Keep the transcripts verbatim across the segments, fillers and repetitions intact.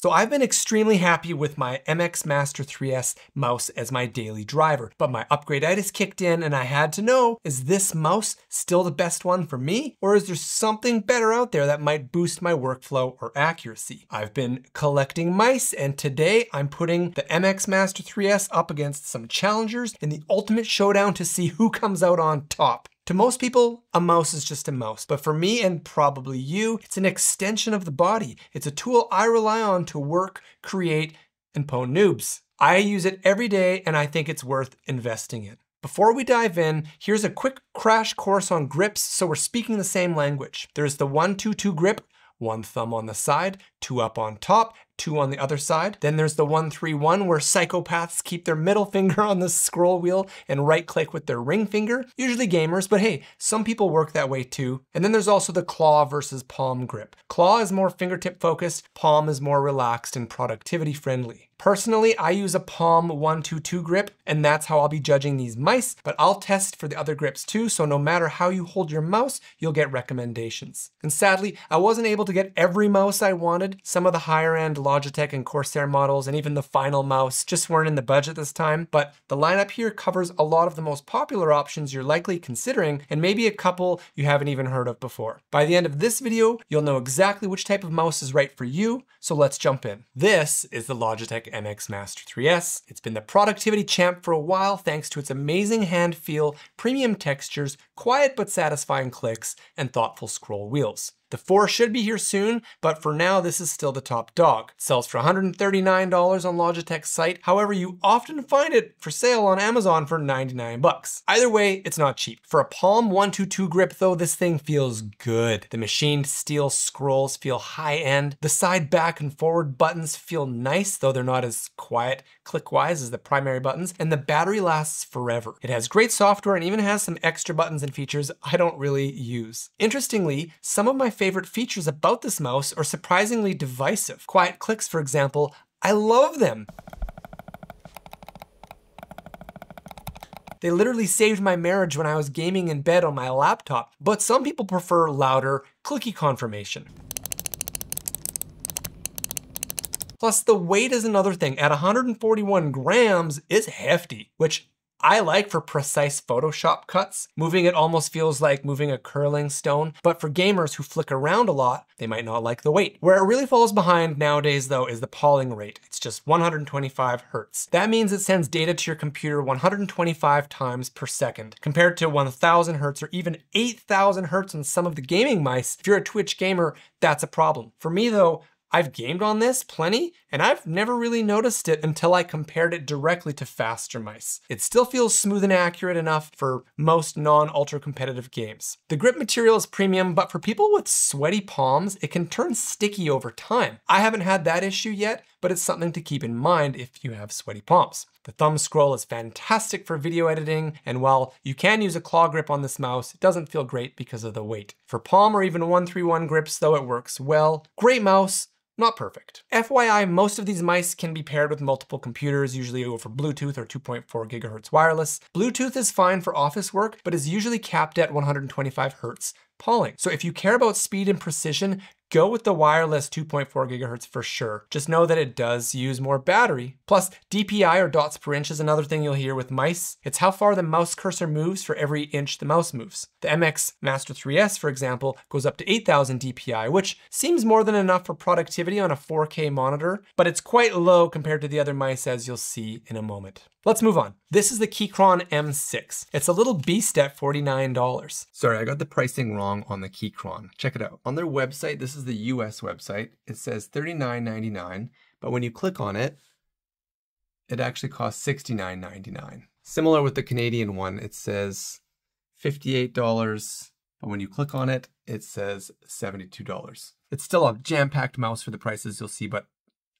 So I've been extremely happy with my M X Master three S mouse as my daily driver, but my Upgradeitis kicked in and I had to know, is this mouse still the best one for me? Or is there something better out there that might boost my workflow or accuracy? I've been collecting mice and today I'm putting the M X Master three S up against some challengers in the ultimate showdown to see who comes out on top. To most people, a mouse is just a mouse, but for me and probably you, it's an extension of the body. It's a tool I rely on to work, create, and pwn noobs. I use it every day and I think it's worth investing in. Before we dive in, here's a quick crash course on grips so we're speaking the same language. There's the one two two grip, one thumb on the side, two up on top, two on the other side. Then there's the one three one where psychopaths keep their middle finger on the scroll wheel and right click with their ring finger, usually gamers, but hey, some people work that way too. And then there's also the claw versus palm grip. Claw is more fingertip focused, palm is more relaxed and productivity friendly. Personally, I use a palm one two two grip and that's how I'll be judging these mice, but I'll test for the other grips too, so no matter how you hold your mouse, you'll get recommendations. And sadly, I wasn't able to get every mouse I wanted. Some of the higher end Logitech and Corsair models and even the final mouse just weren't in the budget this time, but the lineup here covers a lot of the most popular options you're likely considering and maybe a couple you haven't even heard of before. By the end of this video, you'll know exactly which type of mouse is right for you, so let's jump in. This is the Logitech M X Master three S. It's been the productivity champ for a while thanks to its amazing hand feel, premium textures, quiet but satisfying clicks, and thoughtful scroll wheels. The four should be here soon, but for now, this is still the top dog. It sells for one hundred thirty-nine dollars on Logitech's site. However, you often find it for sale on Amazon for ninety-nine bucks. Either way, it's not cheap. For a palm one two two grip though, this thing feels good. The machined steel scrolls feel high-end. The side back and forward buttons feel nice, though they're not as quiet click-wise as the primary buttons, and the battery lasts forever. It has great software and even has some extra buttons and features I don't really use. Interestingly, some of my favorite features about this mouse are surprisingly divisive. Quiet clicks, for example, I love them. They literally saved my marriage when I was gaming in bed on my laptop, but some people prefer louder, clicky confirmation. Plus, the weight is another thing. At one hundred forty-one grams, it's hefty, which I like for precise Photoshop cuts. Moving it almost feels like moving a curling stone, but for gamers who flick around a lot, they might not like the weight. Where it really falls behind nowadays though is the polling rate. It's just one hundred twenty-five hertz. That means it sends data to your computer one hundred twenty-five times per second, compared to one thousand hertz or even eight thousand hertz on some of the gaming mice. If you're a Twitch gamer, that's a problem. For me though, I've gamed on this plenty, and I've never really noticed it until I compared it directly to faster mice. It still feels smooth and accurate enough for most non-ultra competitive games. The grip material is premium, but for people with sweaty palms, it can turn sticky over time. I haven't had that issue yet, but it's something to keep in mind if you have sweaty palms. The thumb scroll is fantastic for video editing, and while you can use a claw grip on this mouse, it doesn't feel great because of the weight. For palm or even one three one grips though, it works well. Great mouse. Not perfect. F Y I, most of these mice can be paired with multiple computers, usually over Bluetooth or two point four gigahertz wireless. Bluetooth is fine for office work, but is usually capped at one hundred twenty-five hertz polling. So if you care about speed and precision, go with the wireless two point four gigahertz for sure. Just know that it does use more battery. Plus, D P I or dots per inch is another thing you'll hear with mice. It's how far the mouse cursor moves for every inch the mouse moves. The M X Master three S, for example, goes up to eight thousand D P I, which seems more than enough for productivity on a four K monitor, but it's quite low compared to the other mice, as you'll see in a moment. Let's move on. This is the Keychron M six. It's a little beast at forty-nine dollars. Sorry, I got the pricing wrong on the Keychron. Check it out. On their website, this is the U S website, it says thirty-nine ninety-nine, but when you click on it, it actually costs sixty-nine ninety-nine. Similar with the Canadian one, it says fifty-eight dollars, but when you click on it, it says seventy-two dollars. It's still a jam-packed mouse for the prices you'll see, but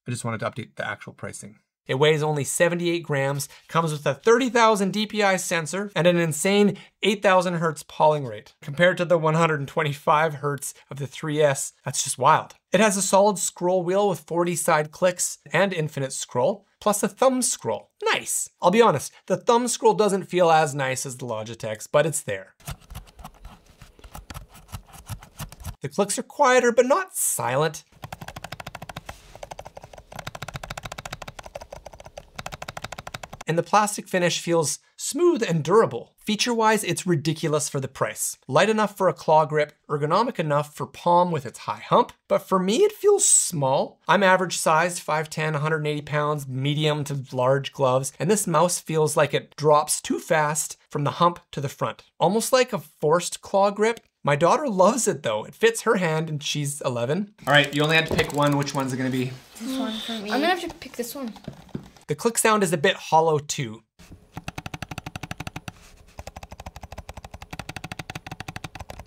I just wanted to update the actual pricing. It weighs only seventy-eight grams, comes with a thirty thousand D P I sensor and an insane eight thousand hertz polling rate. Compared to the one hundred twenty-five hertz of the three S, that's just wild. It has a solid scroll wheel with forty side clicks and infinite scroll, plus a thumb scroll. Nice. I'll be honest, the thumb scroll doesn't feel as nice as the Logitech's, but it's there. The clicks are quieter, but not silent. and the plastic finish feels smooth and durable. Feature-wise, it's ridiculous for the price. Light enough for a claw grip, ergonomic enough for palm with its high hump, but for me it feels small. I'm average sized, five ten, one hundred eighty pounds, medium to large gloves, and this mouse feels like it drops too fast from the hump to the front. Almost like a forced claw grip. My daughter loves it though. It fits her hand and she's eleven. All right, you only had to pick one. Which one's it gonna be? This one for me. I'm gonna have to pick this one. The click sound is a bit hollow too.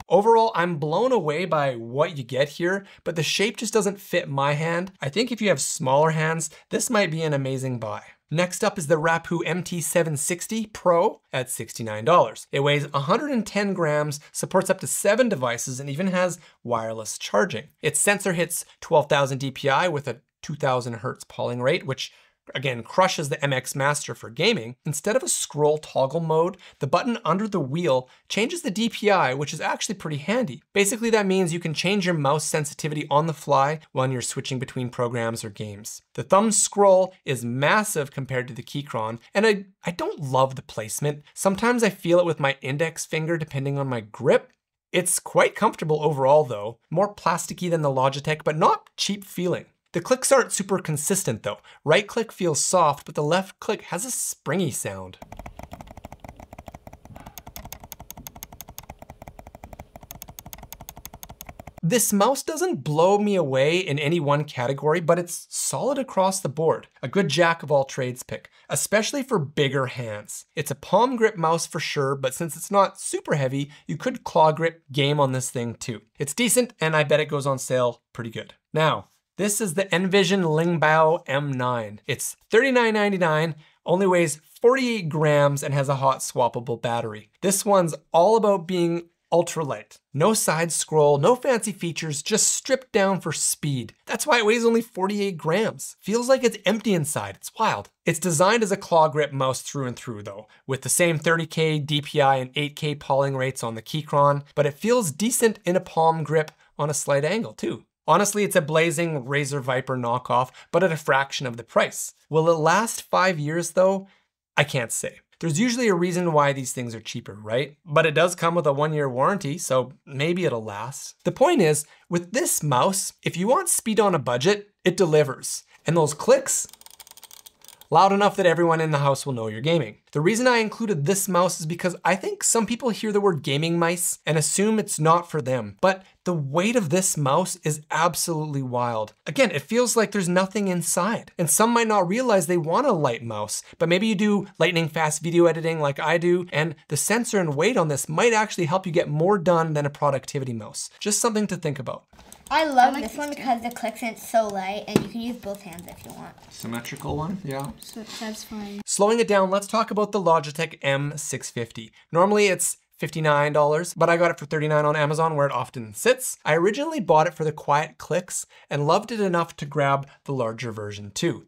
Overall, I'm blown away by what you get here, but the shape just doesn't fit my hand. I think if you have smaller hands, this might be an amazing buy. Next up is the Rapoo M T seven sixty Pro at sixty-nine dollars. It weighs one hundred ten grams, supports up to seven devices, and even has wireless charging. Its sensor hits twelve thousand D P I with a two thousand hertz polling rate, which again crushes the M X Master for gaming. Instead of a scroll toggle mode, the button under the wheel changes the D P I, which is actually pretty handy. Basically, that means you can change your mouse sensitivity on the fly when you're switching between programs or games. The thumb scroll is massive compared to the Keychron, and I, I don't love the placement. Sometimes I feel it with my index finger depending on my grip. It's quite comfortable overall though, more plasticky than the Logitech, but not cheap feeling. The clicks aren't super consistent though. Right click feels soft, but the left click has a springy sound. This mouse doesn't blow me away in any one category, but it's solid across the board. A good jack of all trades pick, especially for bigger hands. It's a palm grip mouse for sure, but since it's not super heavy, you could claw grip game on this thing too. It's decent, and I bet it goes on sale pretty good. Now, this is the NVision Lingbao M nine. It's thirty-nine ninety-nine, only weighs forty-eight grams, and has a hot swappable battery. This one's all about being ultralight. No side scroll, no fancy features, just stripped down for speed. That's why it weighs only forty-eight grams. Feels like it's empty inside, it's wild. It's designed as a claw grip mouse through and through though, with the same thirty K D P I and eight K polling rates on the Keychron, but it feels decent in a palm grip on a slight angle too. Honestly, it's a blazing Razer Viper knockoff, but at a fraction of the price. Will it last five years though? I can't say. There's usually a reason why these things are cheaper, right? But it does come with a one year warranty, so maybe it'll last. The point is, with this mouse, if you want speed on a budget, it delivers. And those clicks, loud enough that everyone in the house will know you're gaming. The reason I included this mouse is because I think some people hear the word gaming mice and assume it's not for them, but the weight of this mouse is absolutely wild. Again, it feels like there's nothing inside, and some might not realize they want a light mouse, but maybe you do lightning fast video editing like I do, and the sensor and weight on this might actually help you get more done than a productivity mouse. Just something to think about. I love I like this one because the clicks and it's so light, and you can use both hands if you want. Symmetrical one, yeah. So that's fine. Slowing it down, let's talk about the Logitech M six fifty. Normally it's fifty-nine dollars, but I got it for thirty-nine dollars on Amazon, where it often sits. I originally bought it for the quiet clicks and loved it enough to grab the larger version too.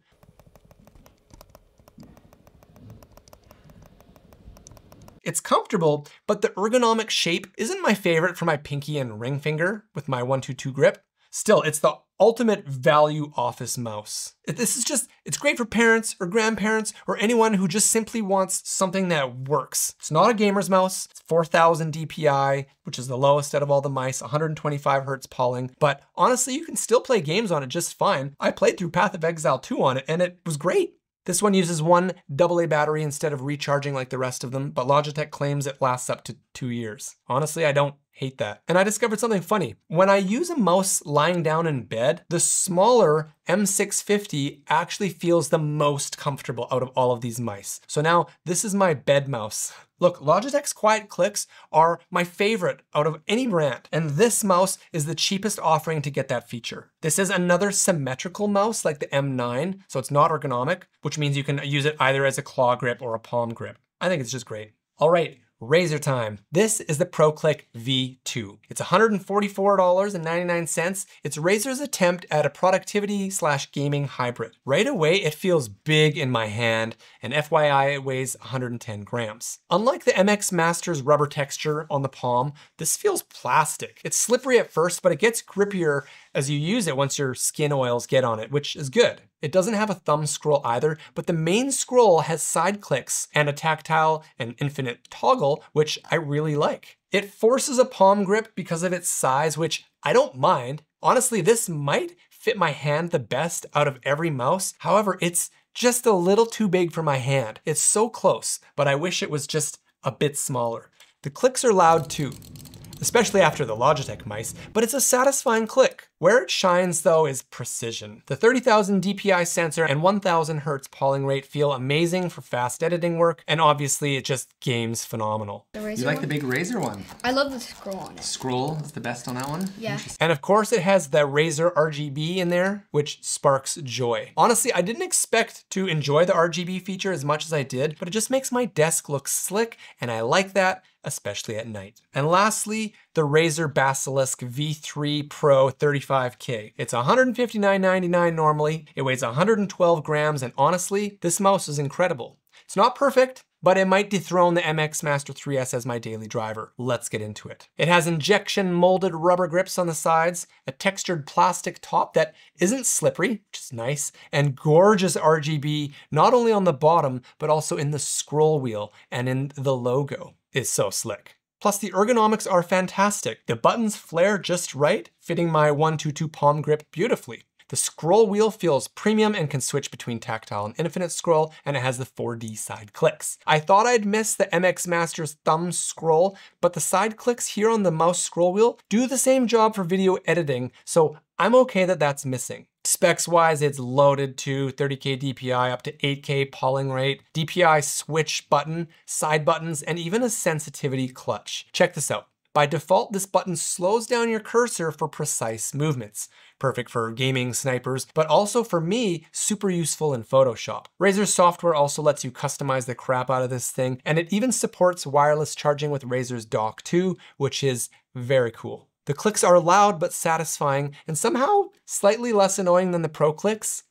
It's comfortable, but the ergonomic shape isn't my favorite for my pinky and ring finger with my one two two grip. Still, it's the ultimate value office mouse. This is just, it's great for parents or grandparents or anyone who just simply wants something that works. It's not a gamer's mouse. It's four thousand D P I, which is the lowest out of all the mice, one hundred twenty-five hertz polling, but honestly, you can still play games on it just fine. I played through Path of Exile two on it and it was great. This one uses one double A battery instead of recharging like the rest of them, but Logitech claims it lasts up to two years. Honestly, I don't hate that. And I discovered something funny. When I use a mouse lying down in bed, the smaller M six fifty actually feels the most comfortable out of all of these mice. So now this is my bed mouse. Look, Logitech's quiet clicks are my favorite out of any brand, and this mouse is the cheapest offering to get that feature. This is another symmetrical mouse like the M nine, so it's not ergonomic, which means you can use it either as a claw grip or a palm grip. I think it's just great. All right, Razer time. This is the ProClick V two. It's one hundred forty-four dollars and ninety-nine cents. It's Razer's attempt at a productivity slash gaming hybrid. Right away, it feels big in my hand, and F Y I, it weighs one hundred ten grams. Unlike the M X Master's rubber texture on the palm, this feels plastic. It's slippery at first, but it gets grippier as you use it once your skin oils get on it, which is good. It doesn't have a thumb scroll either, but the main scroll has side clicks and a tactile and infinite toggle, which I really like. It forces a palm grip because of its size, which I don't mind. Honestly, this might fit my hand the best out of every mouse. However, it's just a little too big for my hand. It's so close, but I wish it was just a bit smaller. The clicks are loud too, especially after the Logitech mice, but it's a satisfying click. Where it shines though is precision. The thirty thousand D P I sensor and one thousand hertz polling rate feel amazing for fast editing work, and obviously it just games phenomenal. The Razer you like one? The big Razer one? I love the scroll on it. Scroll is the best on that one? Yeah. And of course it has the Razer R G B in there, which sparks joy. Honestly, I didn't expect to enjoy the R G B feature as much as I did, but it just makes my desk look slick, and I like that, especially at night. And lastly, the Razer Basilisk V three Pro thirty-five K. It's one hundred fifty-nine ninety-nine normally, it weighs one hundred twelve grams, and honestly, this mouse is incredible. It's not perfect, but it might dethrone the M X Master three S as my daily driver. Let's get into it. It has injection molded rubber grips on the sides, a textured plastic top that isn't slippery, which is nice, and gorgeous R G B, not only on the bottom, but also in the scroll wheel and in the logo. It's so slick. Plus the ergonomics are fantastic. The buttons flare just right, fitting my one two two palm grip beautifully. The scroll wheel feels premium and can switch between tactile and infinite scroll, and it has the four D side clicks. I thought I'd miss the M X Master's thumb scroll, but the side clicks here on the mouse scroll wheel do the same job for video editing, so I'm okay that that's missing. Specs wise, it's loaded to thirty K D P I, up to eight K polling rate, D P I switch button, side buttons, and even a sensitivity clutch. Check this out. By default, this button slows down your cursor for precise movements. Perfect for gaming snipers, but also for me, super useful in Photoshop. Razer software also lets you customize the crap out of this thing, and it even supports wireless charging with Razer's dock two, which is very cool. The clicks are loud but satisfying, and somehow slightly less annoying than the Pro clicks.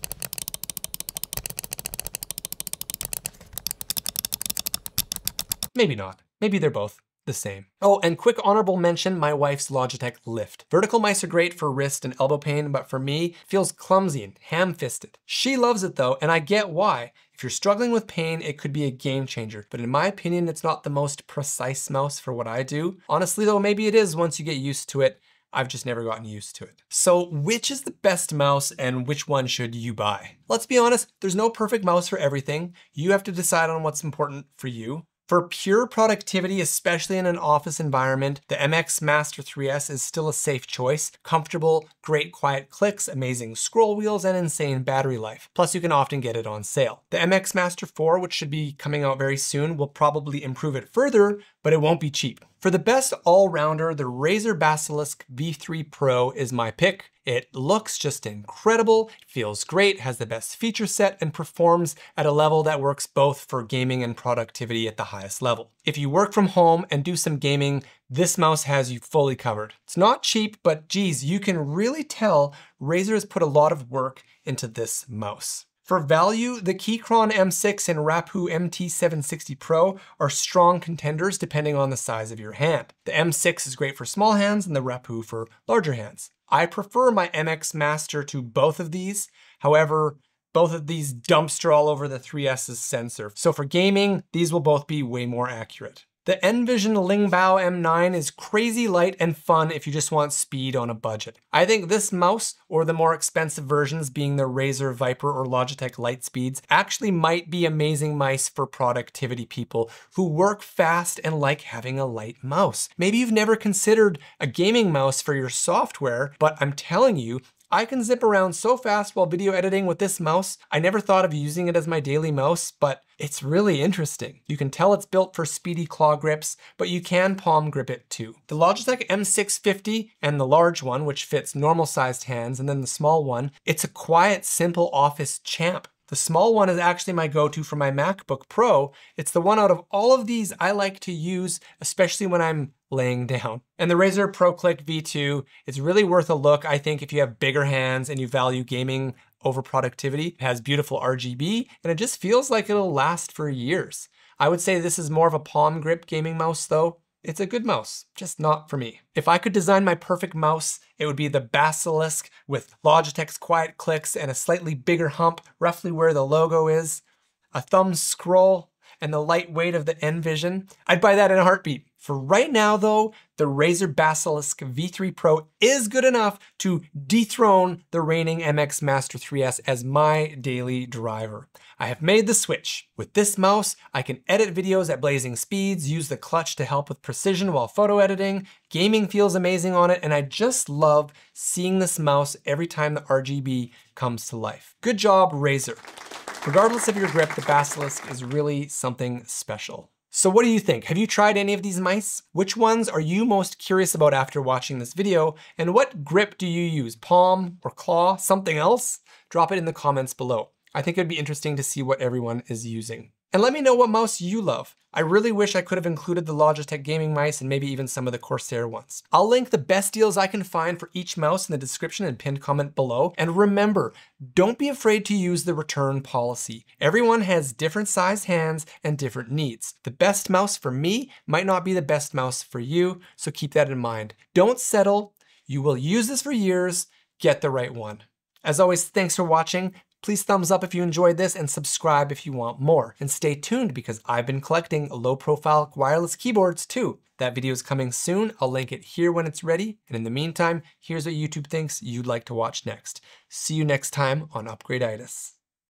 Maybe not. Maybe they're both the same. Oh, and quick honorable mention, my wife's Logitech Lift. Vertical mice are great for wrist and elbow pain, but for me, feels clumsy and ham-fisted. She loves it though, and I get why. If you're struggling with pain, it could be a game changer, but in my opinion, it's not the most precise mouse for what I do. Honestly though, maybe it is once you get used to it. I've just never gotten used to it. So which is the best mouse and which one should you buy? Let's be honest, there's no perfect mouse for everything. You have to decide on what's important for you. For pure productivity, especially in an office environment, the M X Master three S is still a safe choice. Comfortable, great quiet clicks, amazing scroll wheels, and insane battery life. Plus you can often get it on sale. The M X Master four, which should be coming out very soon, will probably improve it further, but it won't be cheap. For the best all-rounder, the Razer Basilisk V three Pro is my pick. It looks just incredible, feels great, has the best feature set, and performs at a level that works both for gaming and productivity at the highest level. If you work from home and do some gaming, this mouse has you fully covered. It's not cheap, but geez, you can really tell Razer has put a lot of work into this mouse. For value, the Keychron M six and Rapoo M T seven sixty Pro are strong contenders depending on the size of your hand. The M six is great for small hands and the Rapoo for larger hands. I prefer my M X Master to both of these. However, both of these dumpster all over the three S's sensor. So for gaming, these will both be way more accurate. The NVision Lingbao M nine is crazy light and fun if you just want speed on a budget. I think this mouse, or the more expensive versions being the Razer Viper or Logitech Lightspeeds, actually might be amazing mice for productivity people who work fast and like having a light mouse. Maybe you've never considered a gaming mouse for your software, but I'm telling you, I can zip around so fast while video editing with this mouse. I never thought of using it as my daily mouse, but it's really interesting. You can tell it's built for speedy claw grips, but you can palm grip it too. The Logitech M six fifty and the large one, which fits normal sized hands, and then the small one, it's a quiet, simple office champ. The small one is actually my go-to for my MacBook Pro. It's the one out of all of these I like to use, especially when I'm laying down. And the Razer ProClick V two, it's really worth a look, I think, if you have bigger hands and you value gaming over productivity. It has beautiful R G B, and it just feels like it'll last for years. I would say this is more of a palm grip gaming mouse though, It's a good mouse, just not for me. If I could design my perfect mouse, it would be the Basilisk with Logitech's quiet clicks and a slightly bigger hump, roughly where the logo is, a thumb scroll, and the lightweight of the NVision. I'd buy that in a heartbeat. For right now though, the Razer Basilisk V three Pro is good enough to dethrone the reigning M X Master three S as my daily driver. I have made the switch. With this mouse, I can edit videos at blazing speeds, use the clutch to help with precision while photo editing, gaming feels amazing on it, and I just love seeing this mouse every time the R G B comes to life. Good job, Razer. Regardless of your grip, the Basilisk is really something special. So what do you think? Have you tried any of these mice? Which ones are you most curious about after watching this video? And what grip do you use? Palm or claw, something else? Drop it in the comments below. I think it'd be interesting to see what everyone is using. And let me know what mouse you love. I really wish I could have included the Logitech gaming mice and maybe even some of the Corsair ones. I'll link the best deals I can find for each mouse in the description and pinned comment below. And remember, don't be afraid to use the return policy. Everyone has different size hands and different needs. The best mouse for me might not be the best mouse for you, so keep that in mind. Don't settle. You will use this for years. Get the right one. As always, thanks for watching. Please thumbs up if you enjoyed this and subscribe if you want more. And stay tuned because I've been collecting low profile wireless keyboards too. That video is coming soon. I'll link it here when it's ready. And in the meantime, here's what YouTube thinks you'd like to watch next. See you next time on Upgradeitis.